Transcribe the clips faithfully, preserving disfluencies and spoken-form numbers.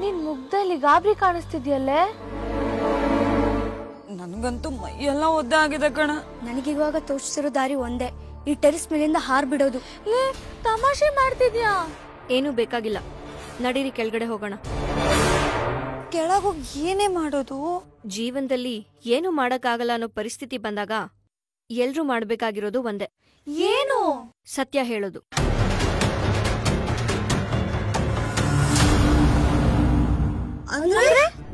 ನೀನ್ ಮುಗ್ಧಲ್ಲಿ ಗಾಬರಿ ಕಾಣಿಸ್ತಿದ್ಯಲ್ಲ. ನನಗಂತೂ ಮೈಯೆಲ್ಲ ಒದ್ದೆ ಆಗಿದೆ ಕಣ. ನನಗಿವಾಗ ತೋರಿಸಿರೋ ದಾರಿ ಒಂದೇ, ಈ ಟೆರೆಸ್ ಮೇಲಿಂದ ಹಾರ್ ಬಿಡೋದು. ನೀ ತಮಾಷೆ ಮಾಡ್ತಿದ್ಯಾ? ಏನು ಬೇಕಾಗಿಲ್ಲ, ನಡೀರಿ ಕೆಳಗಡೆ ಹೋಗೋಣ. ಕೆಳಗೆ ಹೋಗಿ ಏನೇ ಮಾಡೋದು? ಜೀವನದಲ್ಲಿ ಏನು ಮಾಡಕ್ಕಾಗಲ್ಲ ಅನ್ನೋ ಪರಿಸ್ಥಿತಿ ಬಂದಾಗ ಎಲ್ರೂ ಮಾಡಬೇಕಾಗಿರೋದು ಒಂದೇ. ಏನು? ಸತ್ಯ ಹೇಳೋದು.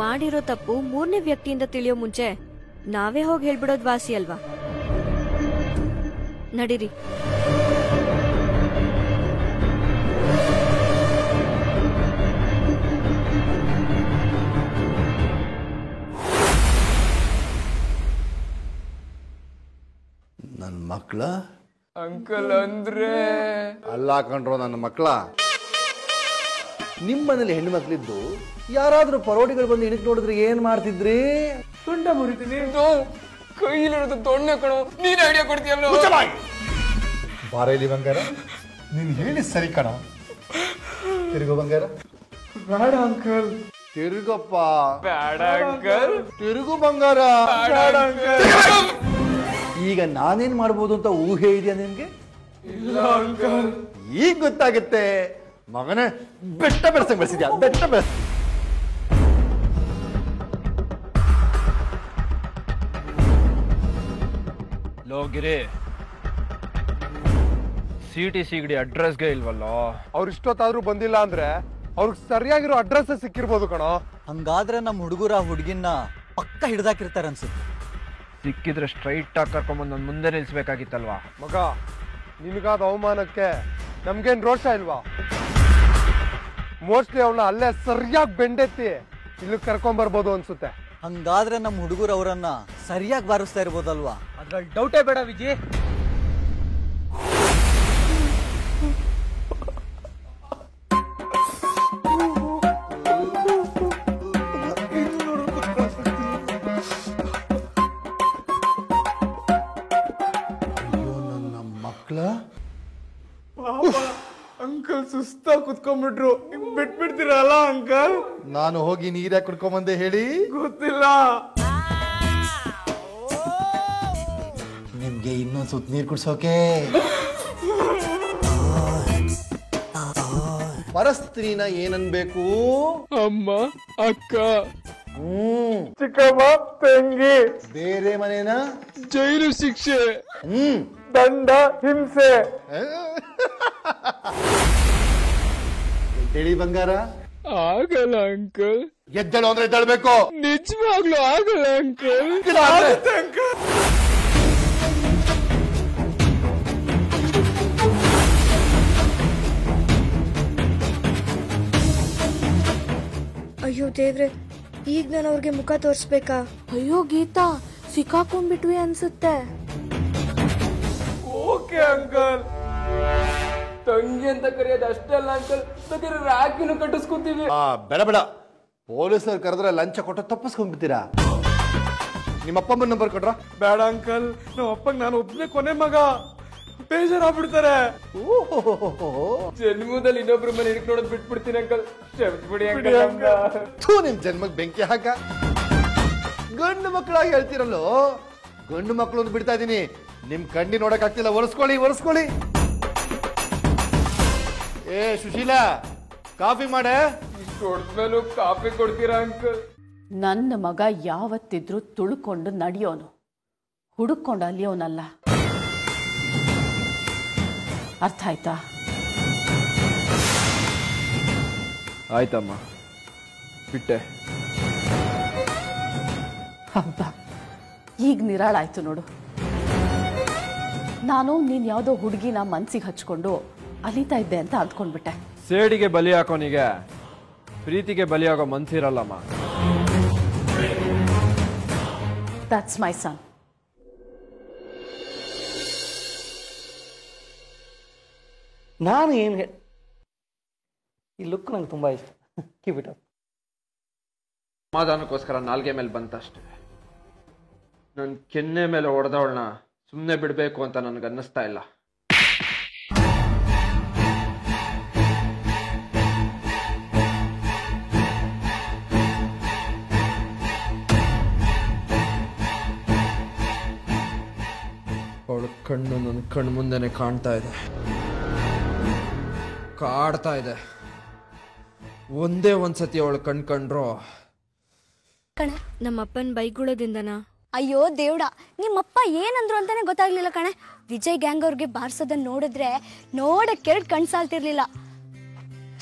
ಮಾಡಿರೋ ತಪ್ಪು ಮೂರನೇ ವ್ಯಕ್ತಿಯಿಂದ ತಿಳಿಯೋ ಮುಂಚೆ ನಾವೇ ಹೋಗಿ ಹೇಳ್ಬಿಡೋದು ವಾಸಿ ಅಲ್ವಾ? ನಡೀರಿ. ನನ್ನ ಮಕ್ಕಳ ಅಂಕಲ್ ಅಂದ್ರೆ ಅಲ್ಲ ಕಂಡ್ರೋ, ನನ್ನ ಮಕ್ಕಳ. ನಿಮ್ಮ ಮನೇಲಿ ಹೆಣ್ಣು ಮಕ್ಕಳಿದ್ದು ಯಾರಾದ್ರೂ ಪರೋಟಿಗಳು ಬಂದು ಇಣಕ್ ನೋಡಿದ್ರೆ ಏನ್ ಮಾಡ್ತಿದ್ರಿ? ತೊಂಡ ಮುರಿತೀನಿ, ಕೈಲಿರೋದು ತೊಣ್ಣೆ ಕಣೋ. ನೀನ್ ಐಡಿಯಾ ಕೊಡ್ತೀಯಲ್ಲ, ಬಾರೇಲಿ ಬಂಗಾರ. ನೀನ್ ಹೇಳಿ ಸರಿ ಕಣೋ. ತಿರುಗೋ ಬಂಗಾರ. ಬೇಡ ಅಂಕಲ್. ತಿರುಗಪ್ಪ. ಬೇಡ ಅಂಕಲ್. ತಿರುಗು ಬಂಗಾರ. ಬೇಡ ಅಂಕಲ್. ಈಗ ನಾನೇನ್ ಮಾಡ್ಬೋದು ಅಂತ ಊಹೆ ಇದೆಯಾ ನಿನ್ಗೆ? ಇಲ್ಲ ಅಂಕಲ್. ಈಗ ಗೊತ್ತಾಗುತ್ತೆ ಮಗನೇ, ಬೆಟ್ಟ ಬೆರೆಸಂಗ್ ಬೆಳೆಸಿದ್ಯಾ, ಬೆಟ್ಟ ಬೆರೆಸ. ಲೋಗಿರಿ, ಸಿಟಿ ಸಿಗಡಿ ಅಡ್ರೆಸ್ಗೆ ಇಲ್ವಲ್ಲ ಅವ್ರು. ಇಷ್ಟೊತ್ತಾದ್ರೂ ಬಂದಿಲ್ಲ ಅಂದ್ರೆ ಅವ್ರಿಗೆ ಸರಿಯಾಗಿರೋ ಅಡ್ರೆಸ್ ಸಿಕ್ಕಿರ್ಬೋದು ಕಣೋ. ಹಂಗಾದ್ರೆ ನಮ್ಮ ಹುಡುಗರ ಹುಡುಗಿನ ಪಕ್ಕ ಹಿಡ್ದಾಕಿರ್ತಾರೆ ಅನ್ಸುತ್ತೆ. ಸಿಕ್ಕಿದ್ರೆ ಸ್ಟ್ರೈಟ್ ಆಗಿ ಕರ್ಕೊಂಬಂದು ನನ್ನ ಮುಂದೆ ನಿಲ್ಸ್ಬೇಕಾಗಿತ್ತಲ್ವಾ ಮಗ? ನಿನಗಾದ ಅವಮಾನಕ್ಕೆ ನಮ್ಗೇನ್ ರೋಷ ಇಲ್ವಾ? ಮೋಸ್ಟ್ಲಿ ಅವನ್ನ ಅಲ್ಲೇ ಸರಿಯಾಗಿ ಬೆಂಡೆತ್ತಿ ಇಲ್ಲಿ ಕರ್ಕೊಂಡ್ ಬರ್ಬೋದು ಅನ್ಸುತ್ತೆ. ಹಂಗಾದ್ರೆ ನಮ್ ಹುಡುಗರು ಅವರನ್ನ ಸರಿಯಾಗಿ ಬಾರಿಸ್ತಾ ಇರ್ಬೋದಲ್ವಾ? ಅದ್ರಲ್ಲಿ ಡೌಟೇ ಬೇಡ ವಿಜಿ. ಅಯ್ಯೋ ನನ್ನ ಮಕ್ಕಳ, ಅಂಕಲ್ ಸುಸ್ತಾ ಕುತ್ಕೊಂಡ್ಬಿಟ್ರು, ಬಿಟ್ಬಿಡ್ತೀರಲ್ಲ ಅಂಕಲ್? ನಾನು ಹೋಗಿ ನೀರ್ಯಾಕೆ ಕುಡ್ಕೊಂಬಂದೆ ಹೇಳಿ? ಗೊತ್ತಿಲ್ಲ. ನಿಮ್ಗೆ ಇನ್ನೊಂದು ಸುತ್ತ ನೀರು ಕುಡ್ಸೋಕೆ. ಪರಸ್ತ್ರೀನ ಏನನ್ಬೇಕು? ಅಮ್ಮ, ಅಕ್ಕ, ಹ್ಮ್, ಚಿಕ್ಕಮ್ಮ, ತಂಗಿ. ಬೇರೆ ಮನೇನ ಜೈಲು ಶಿಕ್ಷೆ, ಹ್ಮ್, ದಂಡ, ಹಿಂಸೆ. ಎದ್ದೇಳಿ ಬಂಗಾರ. ಆಗಲ್ಲ ಅಂಕಲ್. ಎದ್ದೇಳು ಅಂದ್ರೆ ಎದ್ದೇಳ್ಬೇಕು. ನಿಜವಾಗ್ಲೂ ಆಗಲ್ಲ ಅಂಕಲ್. ಅಯ್ಯೋ ದೇವ್ರೆ, ಈಗ ನಾನು ಅವ್ರಿಗೆ ಮುಖ ತೋರಿಸ್ಬೇಕಾ? ಅಯ್ಯೋ ಗೀತಾ, ಸಿಕ್ಕಾಕೊಂಡ್ಬಿಟ್ವಿ ಅನ್ಸುತ್ತೆ. Okay uncle. ತಂಗಿ ಅಂತ ಕರೆಯೋದು ಅಷ್ಟೆಲ್ಲ ಅಂಕಲ್, ಬೇಕಿದ್ರೆ ರಾಕಿನೂ ಕಟ್ಟಿಸ್ಕೊತೀವಿ. ಬೇಡ ಬೇಡ, ಪೊಲೀಸರು ಕರೆದ್ರೆ ಲಂಚ ಕೊಟ್ಟು ತಪ್ಪಿಸ್ಕೊಂಡ್ಬಿಡ್ತೀರಾ. ನಿಮ್ಮ ಅಪ್ಪ ಅಮ್ಮನ ನಂಬರ್ ಕೊಟ್ರ? ಬೇಡ ಅಂಕಲ್, ನಮ್ಮ ಅಪ್ಪಂಗೆ ನಾನು ಒಬ್ಬನೇ ಕೊನೆ ಮಗ, ಬೇಜಾರಾಗ್ಬಿಡ್ತಾರೆ. ಜನ್ಮದಲ್ಲಿ ಇನ್ನೊಬ್ರು ಮನೆ ಹಿಡ್ಕೊಂಡು ನೋಡೋದು ಬಿಟ್ಬಿಡ್ತೀನಿ ಅಂಕಲ್. ಥೂ, ನಿಮ್ ಜನ್ಮಕ್ಕೆ ಬೆಂಕಿ ಹಾಕ. ಗಂಡು ಮಕ್ಕಳಾಗಿ ಹೇಳ್ತಿರಲ್ಲೋ, ಗಂಡು ಮಕ್ಕಳು ಅಂತ ಬಿಡ್ತಾ ಇದೀನಿ. ನಿಮ್ ಕಣ್ಣಿ ನೋಡಕ್ ಆಗ್ತಿಲ್ಲ, ಒರೆಸ್ಕೊಳ್ಳಿ ಒರೆಸ್ಕೊಳ್ಳಿ. ಏ ಸುಶೀಲಾ, ಕಾಫಿ ಮಾಡೆ. ಇಷ್ಟೊಡ್ಮೇಲೂ ಕಾಫಿ ಕೊಡ್ತೀರಾ ಅಂಕಲ್? ನನ್ನ ಮಗ ಯಾವತ್ತಿದ್ರೂ ತುಳ್ಕೊಂಡು ನಡಿಯೋನು, ಹುಡುಕೊಂಡು ಅಲಿಯೋನಲ್ಲ. ಅರ್ಥ ಆಯ್ತಾ? ಆಯ್ತಮ್ಮ, ಬಿಟ್ಟೆ. ಹೌದಾ, ಈಗ ನಿರಾಳಾಯ್ತು ನೋಡು. ನಾನು ನೀನ್ ಯಾವುದೋ ಹುಡುಗಿನ ಮನ್ಸಿಗೆ ಹಚ್ಕೊಂಡು ಅಲಿತಾ ಇದ್ದೆ ಅಂತ ಅಂದ್ಕೊಂಡ್ಬಿಟ್ಟೆ. ಸೇಡಿಗೆ ಬಲಿಯಾಕೋನಿಗೆ ಪ್ರೀತಿಗೆ ಬಲಿಯಾಗೋ ಮನ್ಸಿರಲ್ಲಮ್ಮ. ದಟ್ಸ್ ಮೈ ಸನ್. ನಾನು ಏನು ಹೇಳಿ, ಈ ಲುಕ್ ನಂಗೆ ತುಂಬ ಇಷ್ಟ. ಕಿಬಿಟ ಸಮಾಧಾನಕ್ಕೋಸ್ಕರ ನಾಲ್ಗೆ ಮೇಲೆ ಬಂತಷ್ಟೇ. ನನ್ನ ಕೆನ್ನೆ ಮೇಲೆ ಹೊಡೆದವಳನ್ನ ಸುಮ್ಮನೆ ಬಿಡಬೇಕು ಅಂತ ನನಗನ್ನಿಸ್ತಾ ಇಲ್ಲ. ಕಣ್ಣು ನನ್ನ ಕಣ್ಣ ಮುಂದೆನೇ ಕಾಣ್ತಾ ಇದೆ ಕಾಡ್ತಾ ಇದೆ ಒಂದೇ ಒಂದು ಸತಿ ಅವಳು ಕಣ್ ಕಂಡ್ರೋ ಕಣ ನಮ್ಮ ಅಪ್ಪನ ಬೈಗುಳದಿಂದನಾ ಅಯ್ಯೋ ದೇವಡ ನಿಮ್ಮಪ್ಪ ಏನಂದ್ರು ಅಂತಾನೆ ಗೊತ್ತಾಗ್ಲಿಲ್ಲ ಕಣೆ ವಿಜಯ್ ಗ್ಯಾಂಗ್ ಅವರಿಗೆ ಬಾರ್ಸದನ್ನ ನೋಡಿದ್ರೆ ನೋಡಕ್ಕೆ ಎರಡು ಕಣ್ಣು ಸಾಲ್ತಿರ್ಲಿಲ್ಲ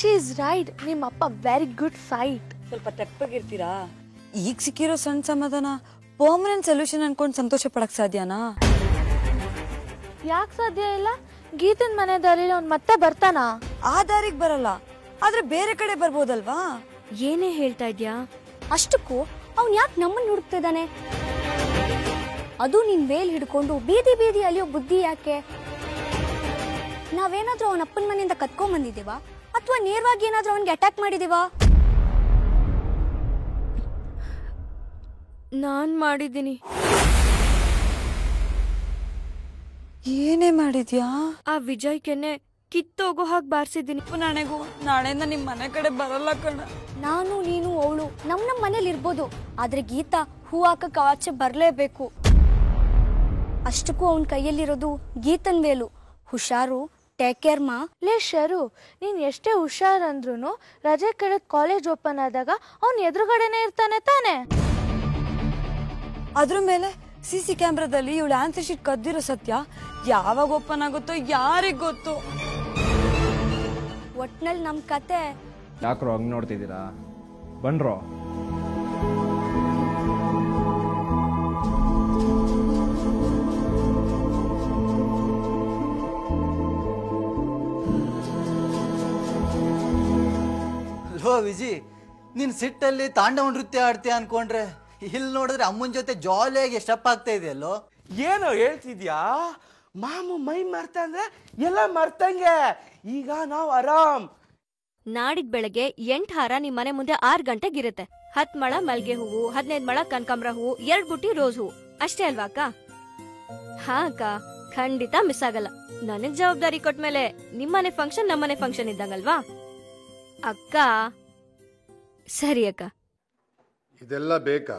she is right ನಿಮ್ಮಪ್ಪ very good fight ಸ್ವಲ್ಪ ತಪ್ಪಗಿರ್ತೀರಾ ಈಗ ಸಿಕ್ಕಿರೋ ಸಣ್ಣ ಸಮಾಧಾನ ಪರ್ಮನೆಂಟ್ ಸೊಲ್ಯೂಷನ್ ಅನ್ಕೊಂಡು ಸಂತೋಷ ಪಡಕ್ಕೆ ಸಾಧ್ಯನಾ ಯಾಕೆ ಸಾಧ್ಯ ಇಲ್ಲ ಗೀತನ್ ಮನೆ ದಾರಿಲಿ ಅವನು ಮತ್ತೆ ಬರ್ತಾನಾ ಆ ದಾರಿಗೆ ಬರಲ್ಲ ಆದ್ರೆ ಬೇರೆ ಕಡೆ ಬರಬಹುದಲ್ವಾ ಏನೇ ಹೇಳ್ತಾ ಇದ್ಯಾ ಅಷ್ಟಕ್ಕೂ ಅವನು ಯಾಕೆ ನಮ್ಮನ್ನ ಹುಡುಕ್ತಿದಾನೆ ಅದು ನಿನ್ ವೇಲ್ ಹಿಡ್ಕೊಂಡು ಬೀದಿ ಬೀದಿ ಅಲ್ಲಿಯೋ ಬುದ್ಧಿ ಯಾಕೆ ನಾವೇನಾದ್ರೂ ಅವನ ಅಪ್ಪನ ಮನೆಯಿಂದ ಕತ್ಕೊಂಡ್ ಬಂದಿದ್ದೀವಾ ಅಥವಾ ನೇರವಾಗಿ ಏನಾದ್ರೂ ಅವನಿಗೆ ಅಟ್ಯಾಕ್ ಮಾಡಿದೀವಾ ನಾನ್ ಮಾಡಿದ್ದೀನಿ ಏನೇ ಮಾಡಿದ್ಯಾ ಆ ವಿಜಯ್ ಕೆನ್ನೆ ಕಿತ್ತೋಗೋ ಹಾಗೆ ಬಾರಿಸಿದ್ದೀನಿ ನನಗೂ ನಾಳೆಯಿಂದ ನಿಮ್ಮ ಮನೆ ಕಡೆ ಬರಲ್ಲ ಕಣ ನಾನು ನೀನು ಅವಳು ನಮ್ ನಮ್ ಮನೇಲಿ ಇರ್ಬೋದು ಆದ್ರೆ ಗೀತಾ ಹೂ ಹಾಕಕ್ಕೆ ಆಚೆ ಬರಲೇಬೇಕು ಅಷ್ಟಕ್ಕೂ ಅವನ ಕೈಯಲ್ಲಿರೋದು ಗೀತನ್ ವೇಲು ಹುಷಾರು ಟೇಕ್ ಕೇರ್ ಮಾ ಲೇ ಶರು ನೀನ್ ಎಷ್ಟೇ ಹುಷಾರಂದ್ರೂ ರಜೆ ಕಳೆದ ಕಾಲೇಜ್ ಓಪನ್ ಆದಾಗ ಅವನ್ ಎದುರುಗಡೆನೆ ಇರ್ತಾನೆ ತಾನೆ ಅದ್ರ ಮೇಲೆ ಸಿಸಿ ಕ್ಯಾಮ್ರಾದಲ್ಲಿ ಇವಳು ಆನ್ಸರ್ ಶೀಟ್ ಕದ್ದಿರೋ ಸತ್ಯ ಯಾವಾಗ ಓಪನ್ ಆಗುತ್ತೋ ಯಾರಿಗ ಗೊತ್ತು ಒಟ್ನಲ್ಲಿ ನಮ್ ಕತೆ ಯಾಕ್ರೋ ಹಂಗ್ ನೋಡ್ತಿದ್ದೀರಾ ಬನ್ರೋ ವಿಜಿ ನಿನ್ ಸಿಟ್ಟಲ್ಲಿ ತಾಂಡವ ನೃತ್ಯ ಆಡ್ತೀಯ ಅನ್ಕೊಂಡ್ರೆ ಇಲ್ಲಿ ನೋಡಿದ್ರೆ ಅಮ್ಮನ ಜೊತೆ ಜಾಲಿಯಾಗಿ ಸ್ಟೆಪ್ ಆಗ್ತಾ ಇದೆ ಅಲ್ಲೋ ಏನೋ ಹೇಳ್ತಿದ್ಯಾ ಮಾಮು ಮೈ ಮರ್ತ ಅಂದ್ರೆ ಎಲ್ಲ ಮರ್ತಂಗೆ ಈಗ ನಾವು ಆರಾಮ್ ನಾಡಿದ ಬೆಳಗ್ಗೆ ಎಂಟು ಹಾರ ನಿಮ್ ಮನೆ ಮುಂದೆ ಆರ್ ಗಂಟೆಗೆ ಇರುತ್ತೆ ಹತ್ ಮಳ ಮಲ್ಗೆ ಹೂವು ಹದಿನೈದು ಮಳ ಕನಕಾಂಬ್ರ ಹೂವು ಎರಡ್ ಬುಟ್ಟಿ ರೋಸ್ ಹೂವು ಅಷ್ಟೇ ಅಲ್ವಾ ಅಕ್ಕ ಹಾ ಅಕ್ಕ ಖಂಡಿತ ಮಿಸ್ ಆಗಲ್ಲ ನನಗ್ ಜವಾಬ್ದಾರಿ ಕೊಟ್ಮೇಲೆ ನಿಮ್ಮನೆ ಫಂಕ್ಷನ್ ನಮ್ಮನೆ ಫಂಕ್ಷನ್ ಇದ್ದಂಗಲ್ವಾ ಅಕ್ಕ ಸರಿ ಅಕ್ಕ ಇದೆಲ್ಲ ಬೇಕಾ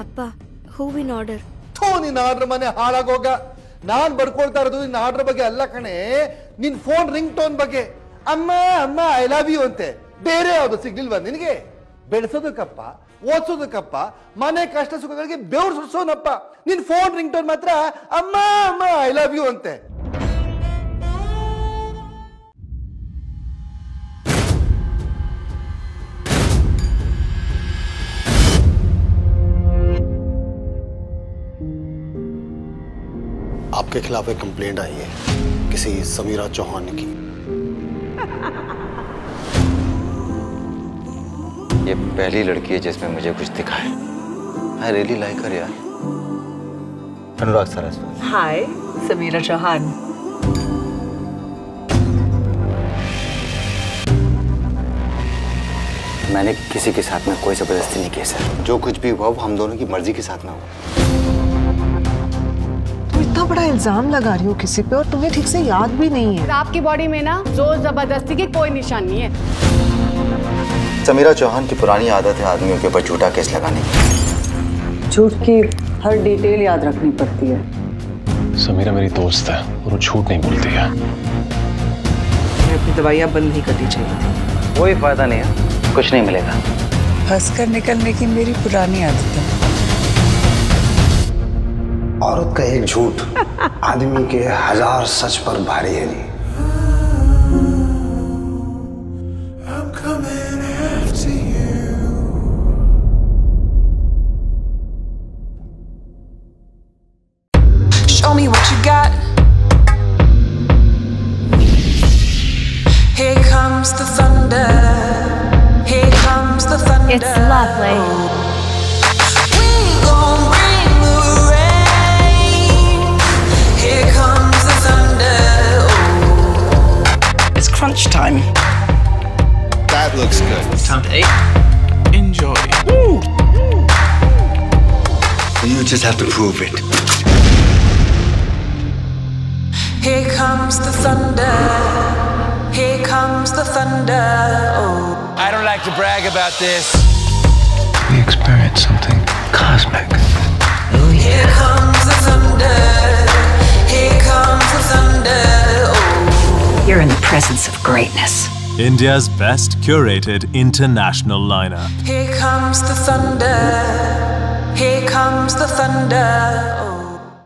ಅಪ್ಪ ಹೂವಿನ ಆರ್ಡರ್ ಥೋ ನಿನ್ನ ಆರ್ಡರ್ ಮನೆ ಹಾಳಾಗೋಗ ನಾನ್ ಬರ್ಕೊಳ್ತಾ ಇರೋದು ನಿನ್ನ ಆರ್ಡರ್ ಬಗ್ಗೆ ಅಲ್ಲ ಕಣೆ ನಿನ್ ಫೋನ್ ರಿಂಗ್ ಟೋನ್ ಬಗ್ಗೆ ಅಮ್ಮ ಅಮ್ಮ ಐ ಲವ್ ಯು ಅಂತೆ ಬೇರೆ ಯಾವ್ದು ಸಿಗ್ಲಿಲ್ವಾ ನಿನಗೆ ಬೆಳೆಸೋದಕ್ಕಪ್ಪ ಓದಿಸೋದಕ್ಕಪ್ಪ ಮನೆ ಕಷ್ಟ ಸುಖಗಳಿಗೆ ಬೆವರು ಸುರಿಸೋನಪ್ಪ ನಿನ್ ಫೋನ್ ರಿಂಗ್ ಟೋನ್ ಮಾತ್ರ ಅಮ್ಮ ಅಮ್ಮ ಐ ಲವ್ ಯು ಅಂತೆ आपके खिलाफ एक कंप्लेंट आई है किसी समीरा चौहान की ये पहली लड़की है जिसमें मुझे कुछ दिखा है I really like her यार अनुराग सरस्वती हाय समीरा चौहान मैंने किसी के साथ में कोई जबरदस्ती नहीं की सर जो कुछ भी हुआ वो हम दोनों की मर्जी के साथ में हुआ इतना बड़ा इल्जाम लगा रही हो किसी पे और तुम्हें ठीक से याद भी नहीं है आपकी बॉडी में ना जोर जबरदस्ती की कोई निशान नहीं है समीरा चौहान की पुरानी आदत है आदमियों के ऊपर झूठा केस लगाने की झूठ की हर डिटेल याद रखनी पड़ती है समीरा मेरी दोस्त है और वो झूठ नहीं बोलती है अपनी दवाइयाँ बंद नहीं करनी चाहिए कोई फायदा नहीं है कुछ नहीं मिलेगा हंस कर निकलने की मेरी पुरानी आदत है औरत का एक झूठ आदमी के हजार सच पर भारी है नहीं Show me what you got Here comes the thunder Here comes the thunder It's lovely Crunch time. That looks good. It's time to eat. Enjoy. Ooh. You just have to prove it. Here comes the thunder. Here comes the thunder. Oh, I don't like to brag about this. We experience something cosmic. Oh, yeah. Here comes the thunder. Here comes the thunder. Oh. You're in the presence of greatness. India's best curated international lineup. Here comes the thunder. Here comes the thunder. Oh.